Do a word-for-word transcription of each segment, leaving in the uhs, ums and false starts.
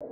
Oh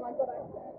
my God, I can't.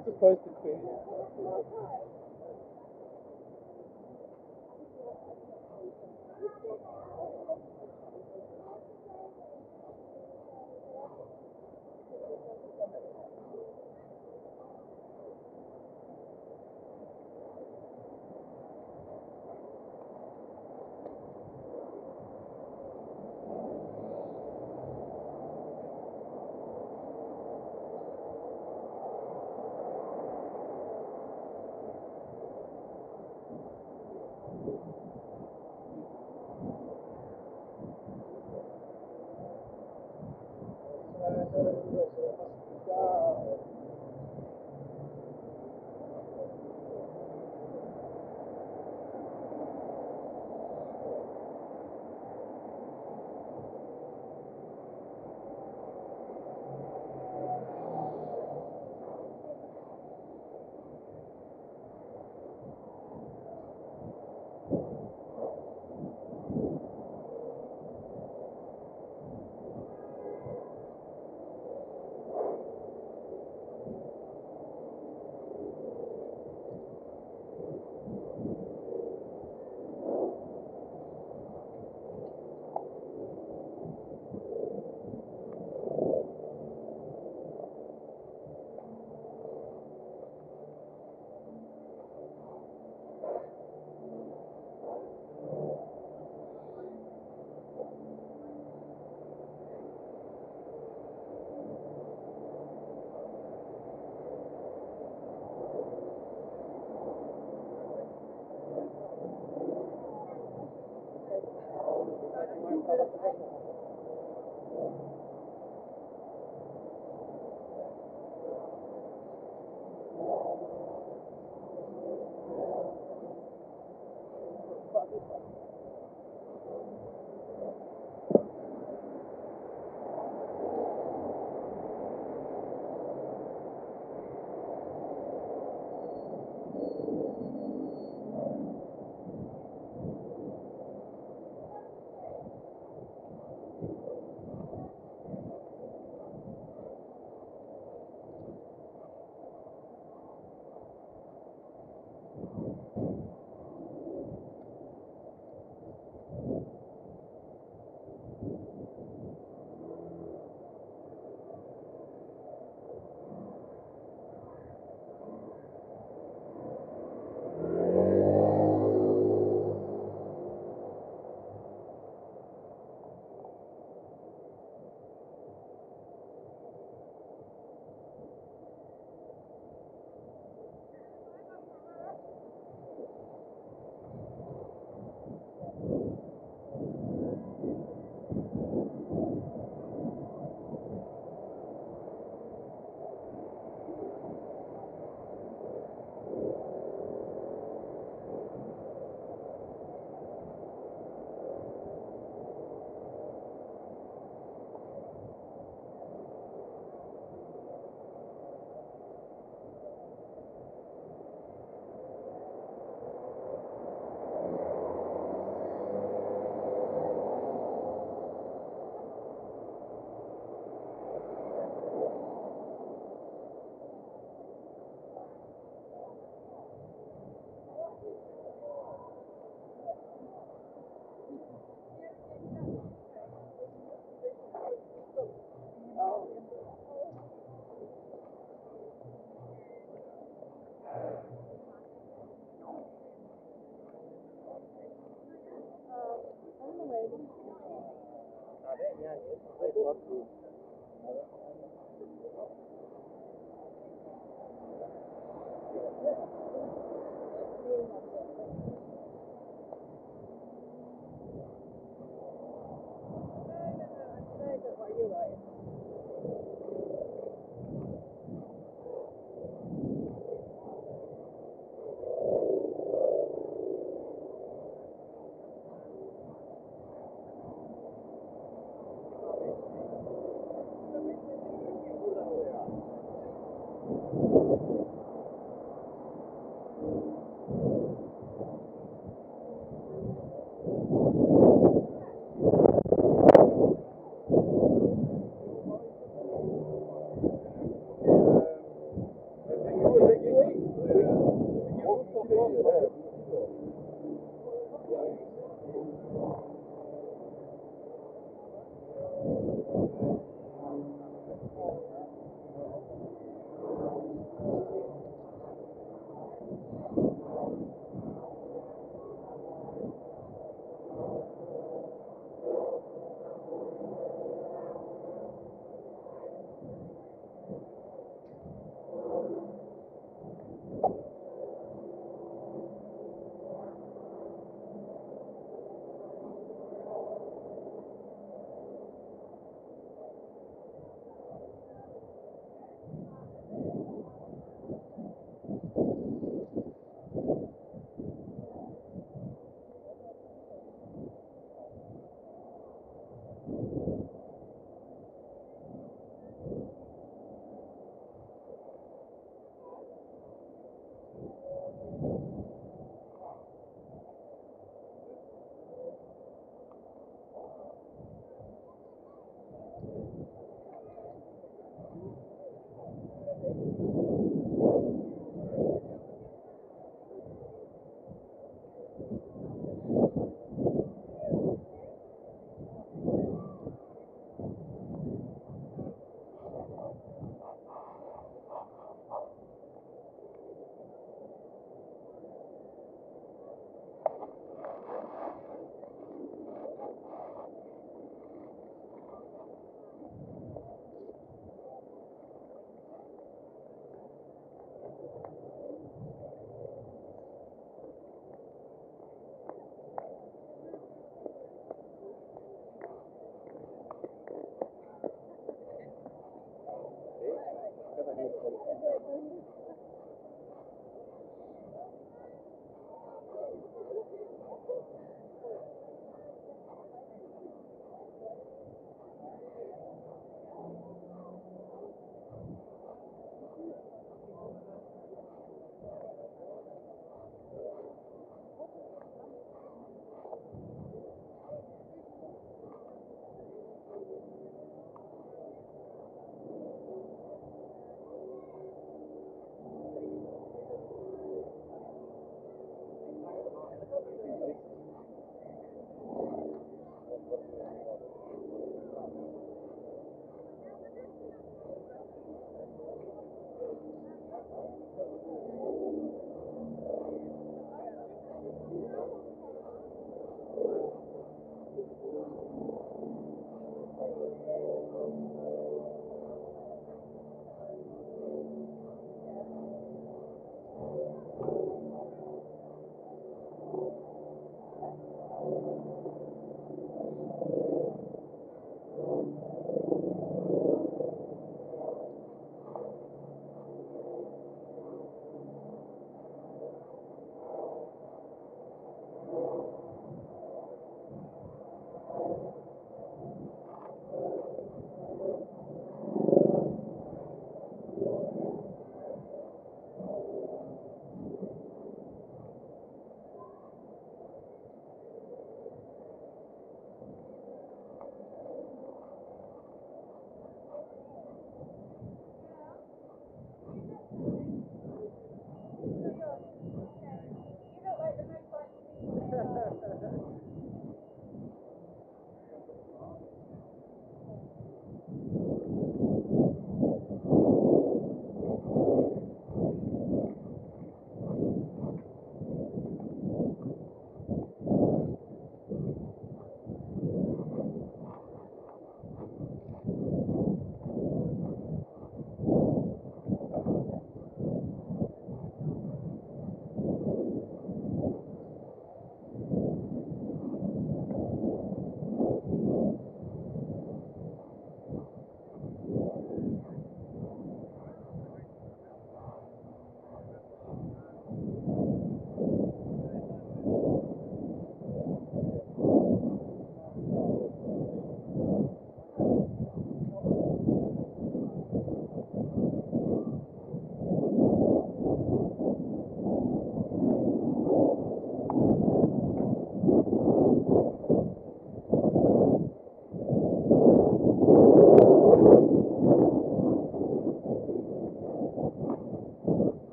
I'm surprised it's been.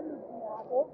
allucinado.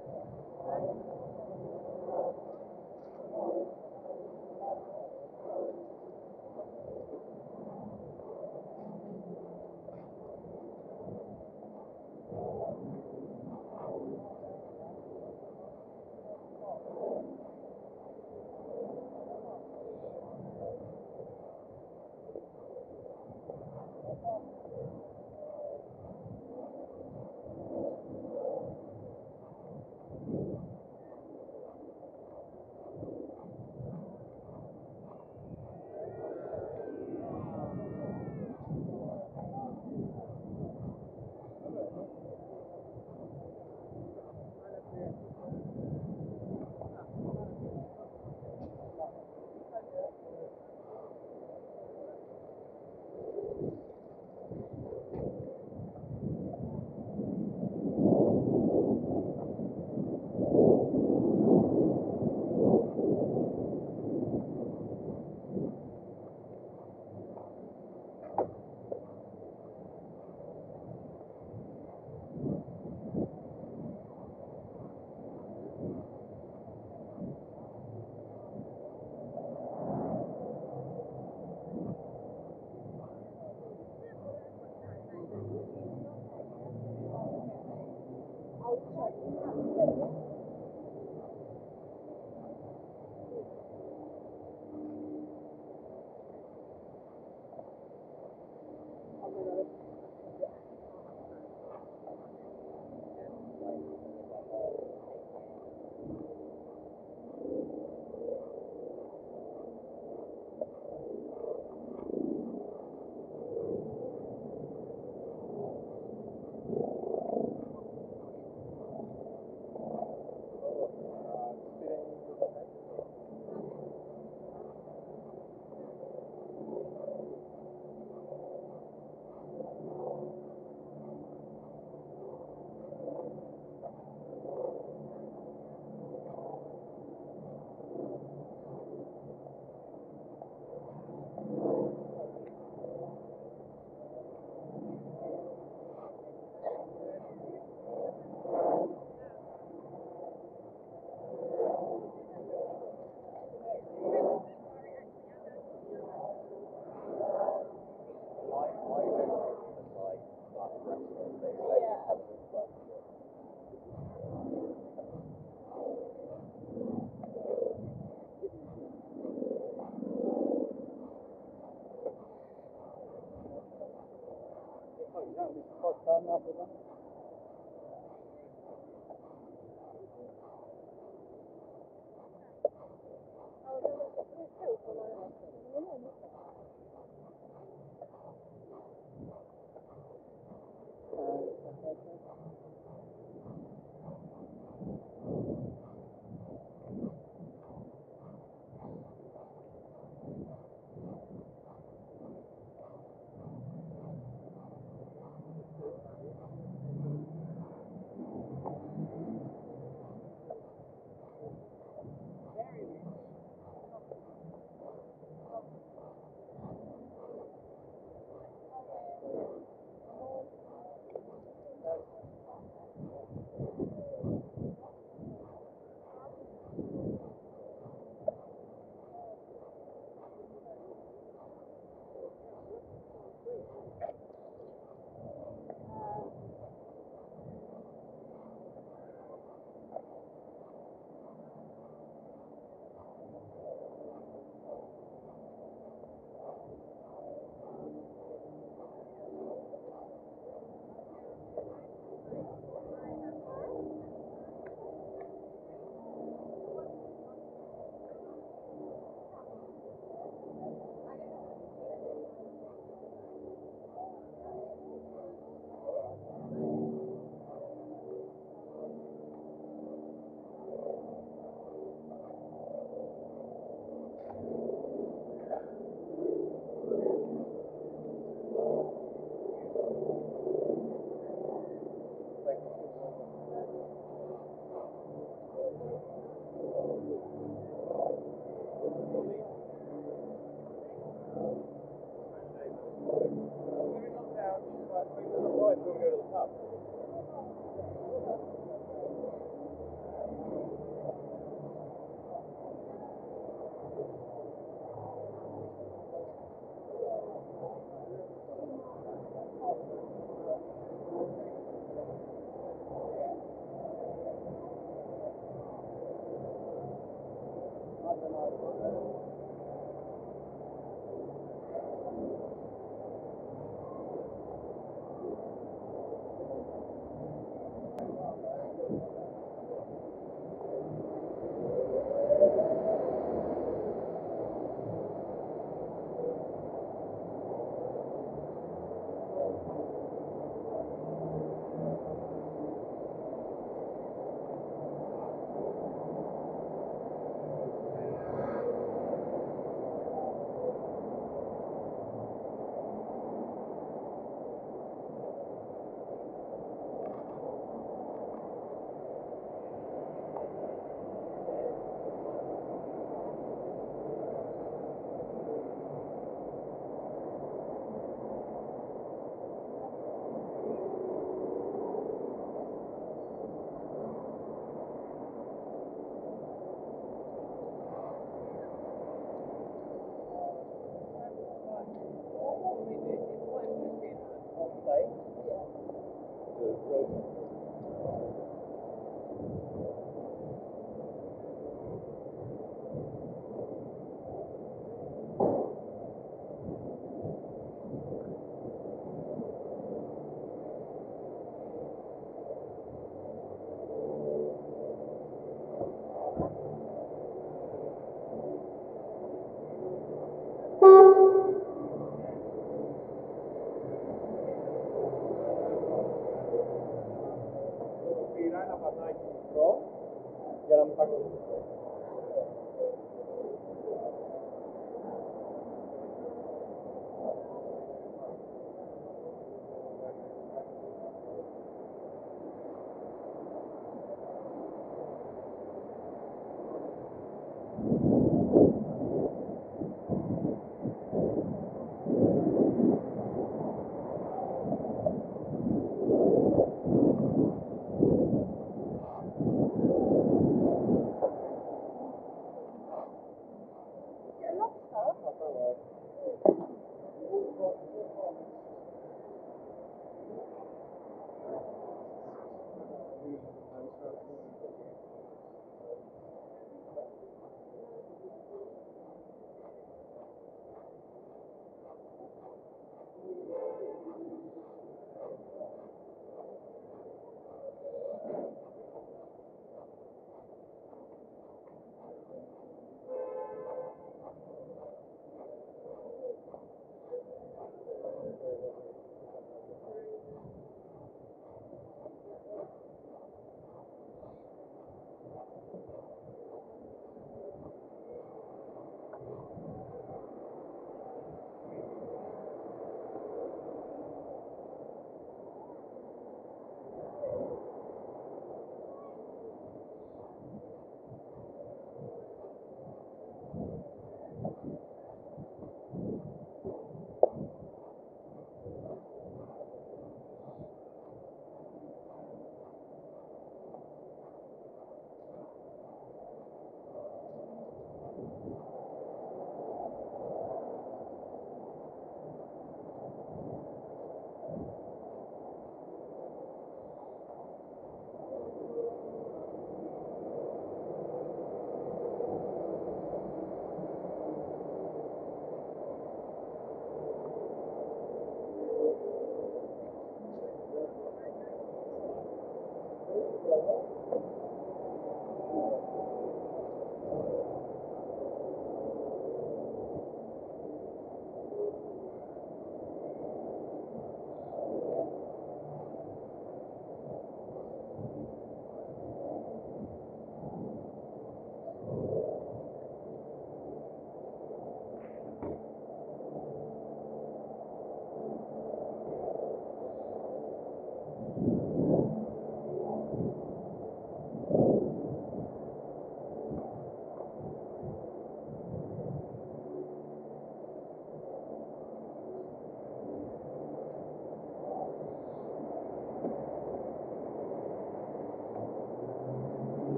Thank you.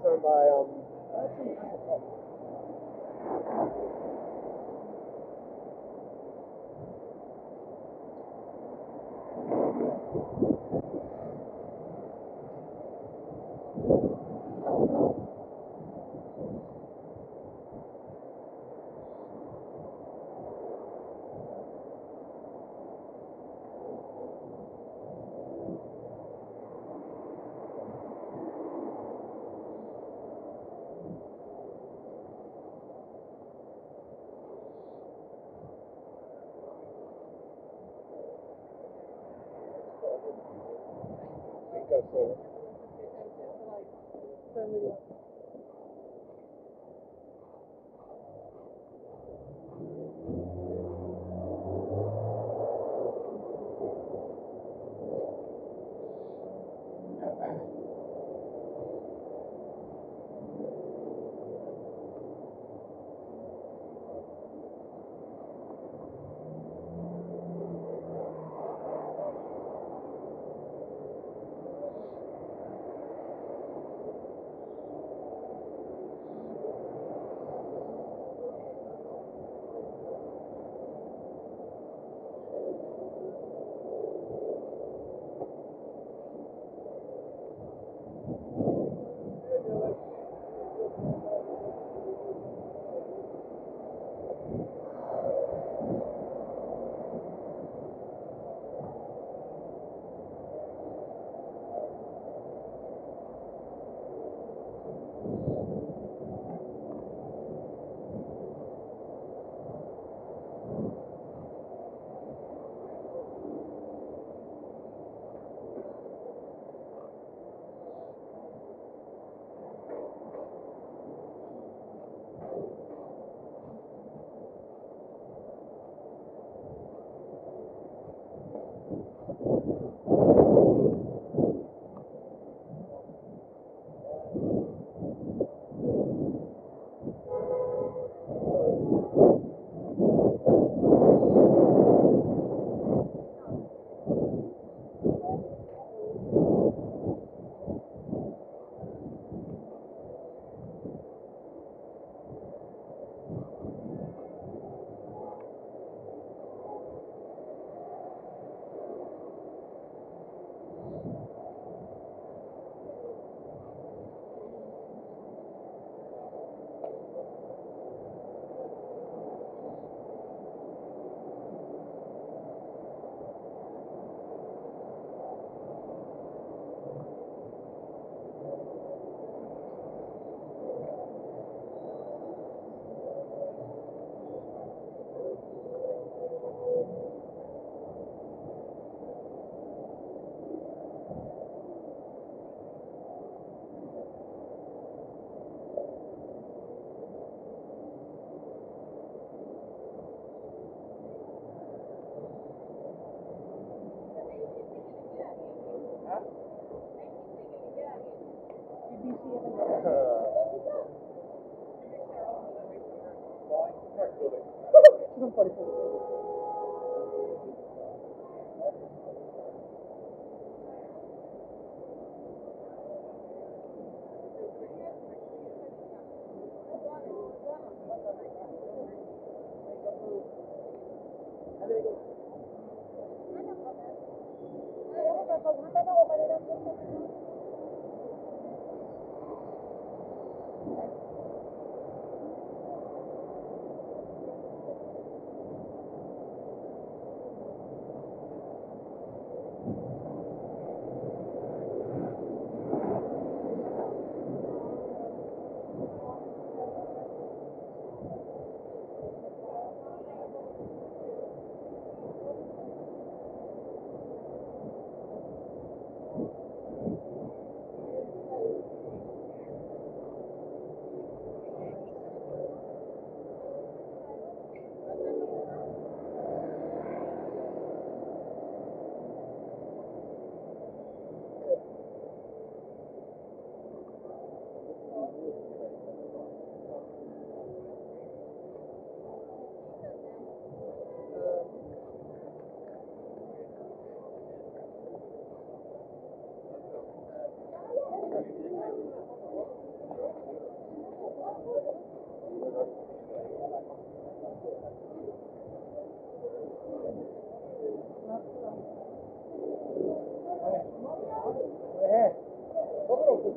things are by um That's it.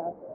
out there.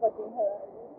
Fucking hilarious.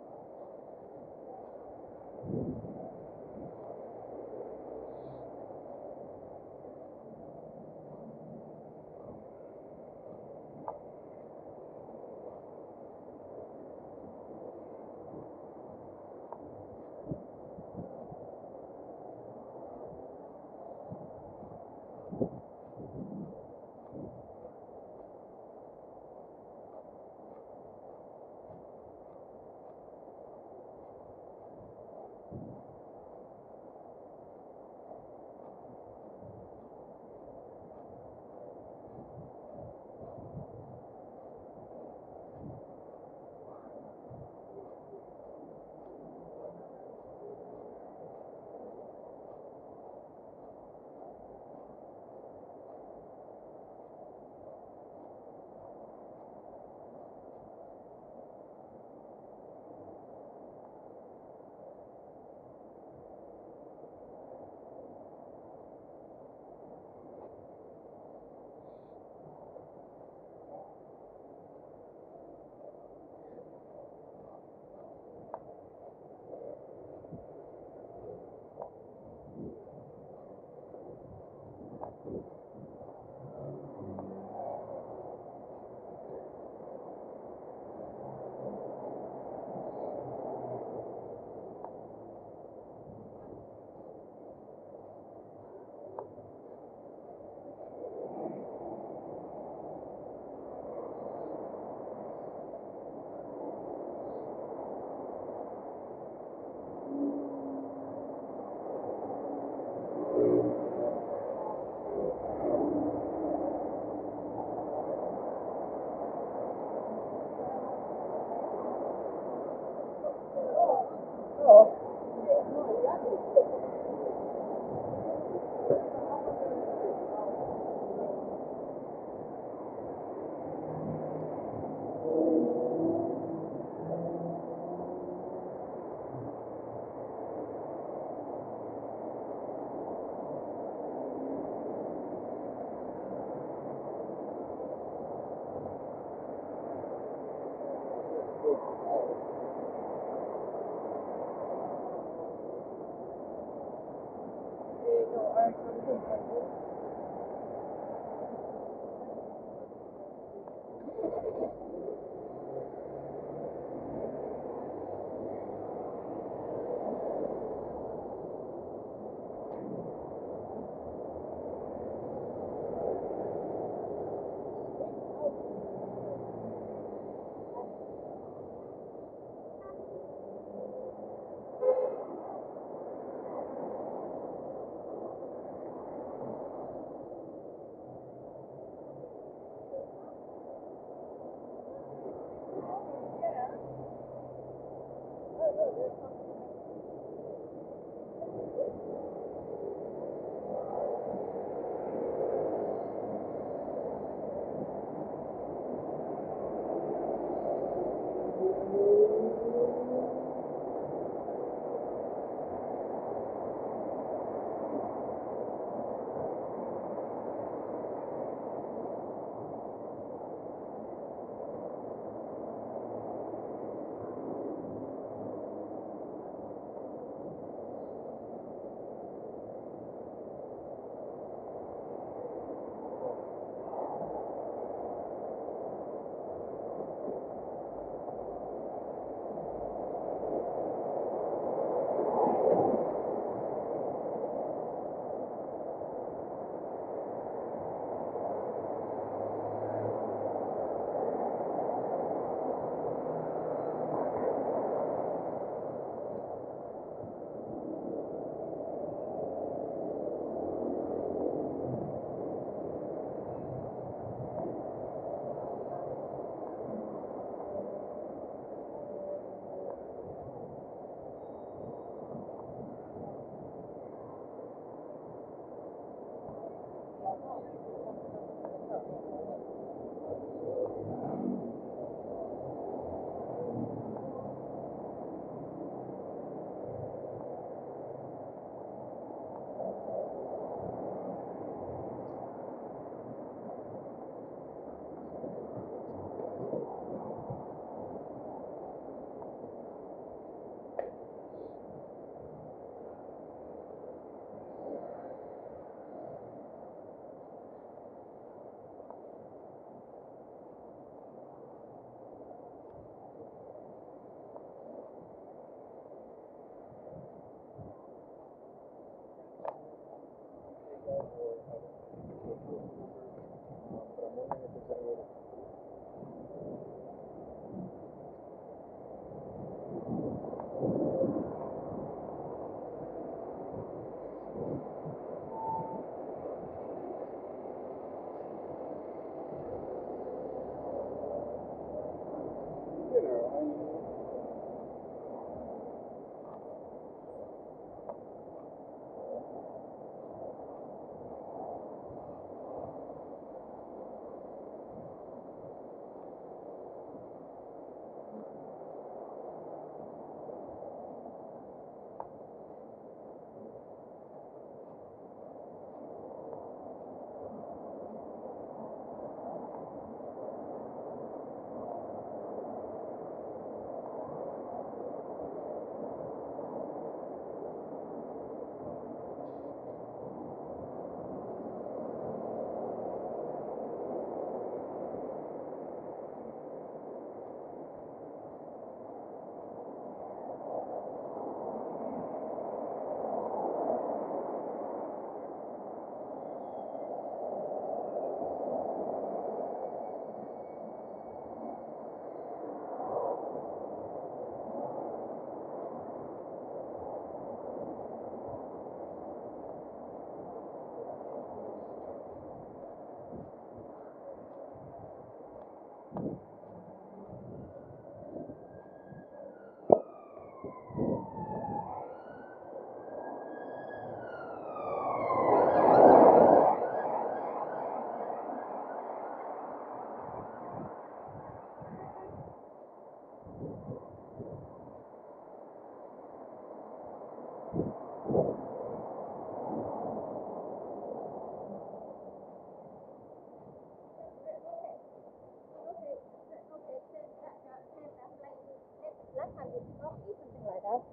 would not eat something like that.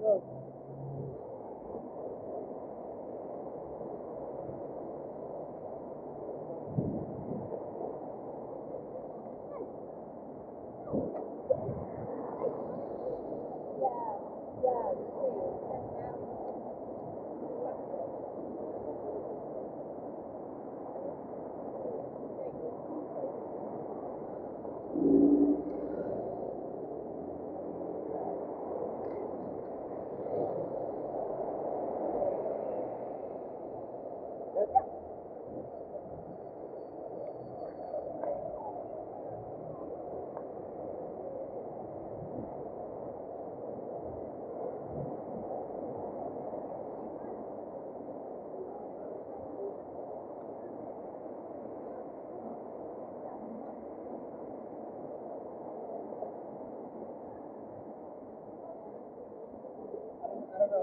No.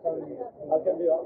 can be up. I can be up.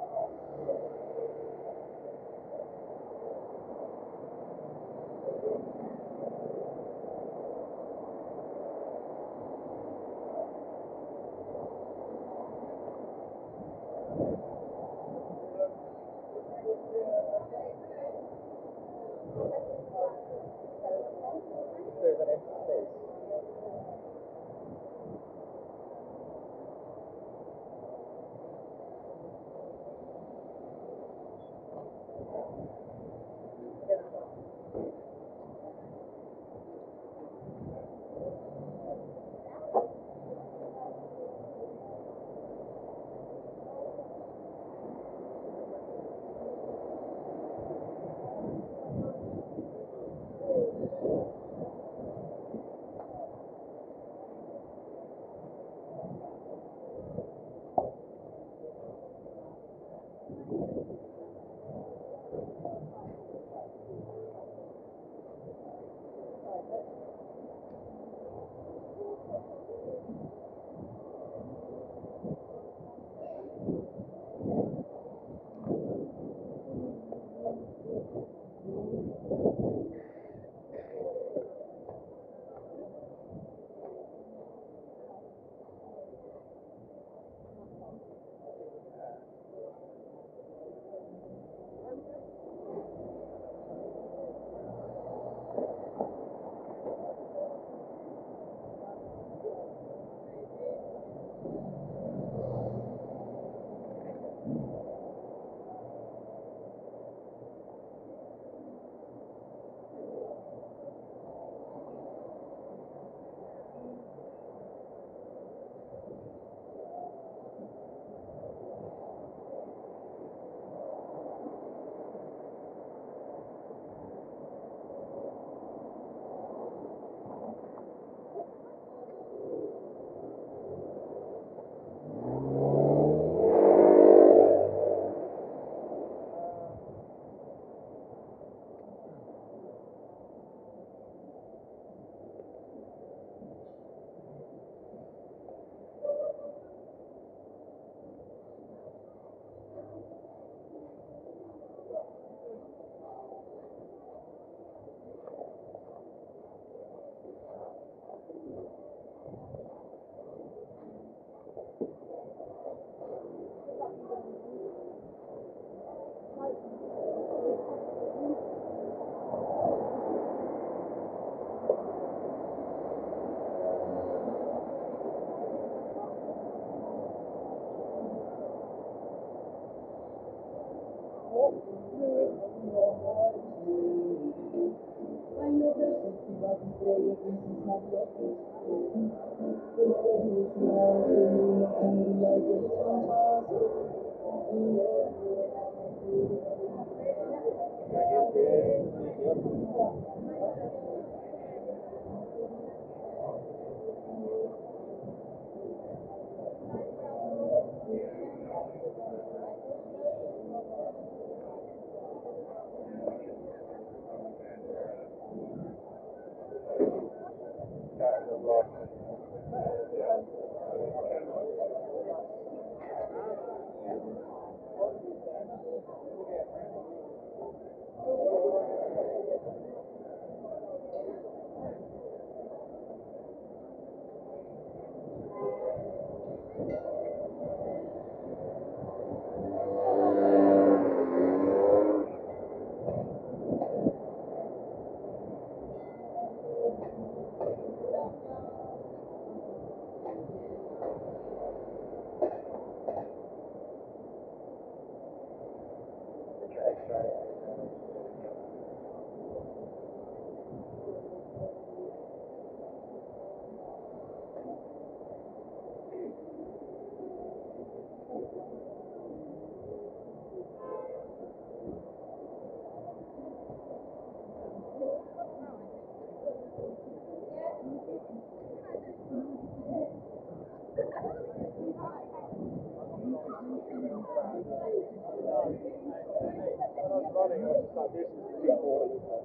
Thank you.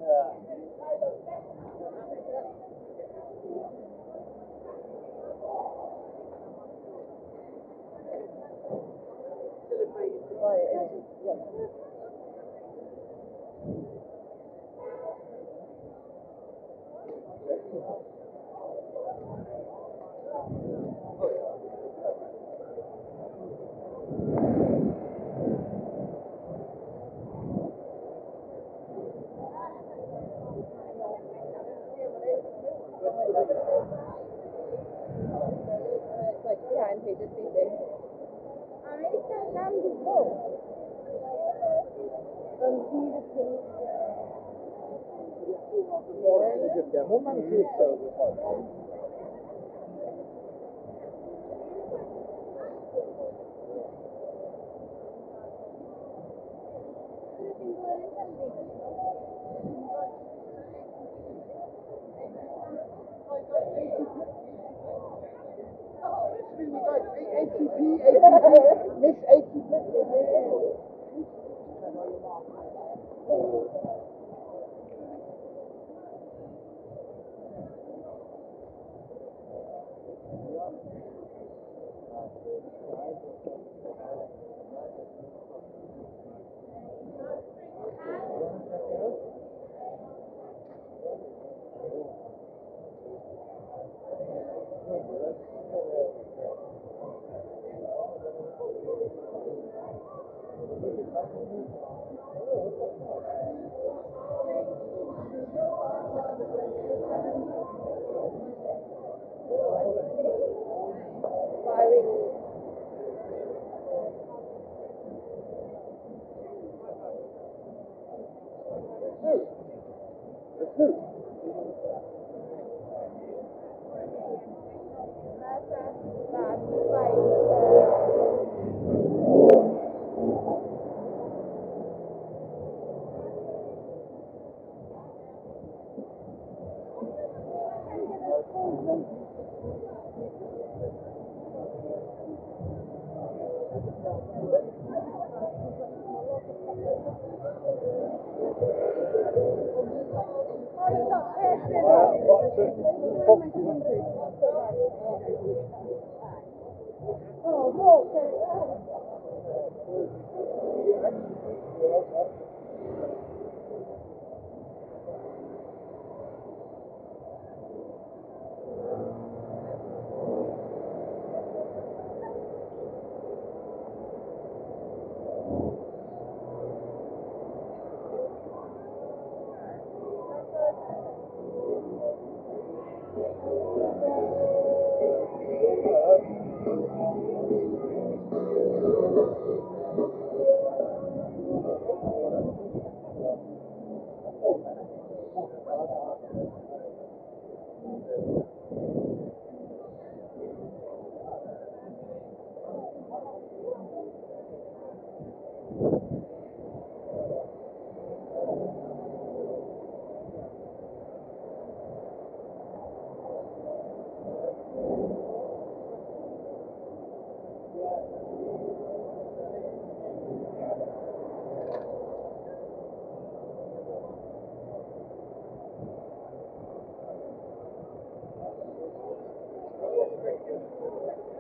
Wow.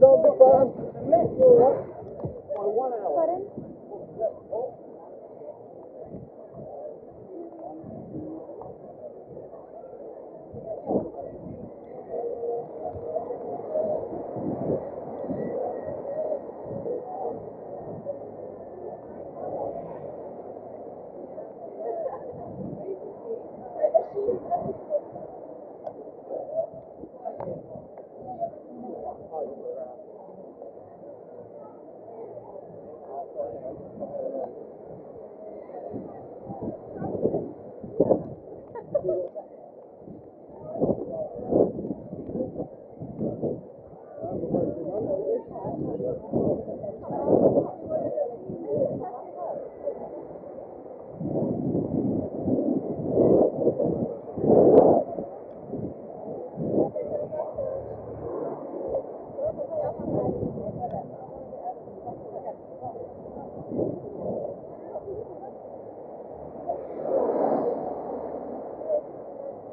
Zombie bomb. One hour.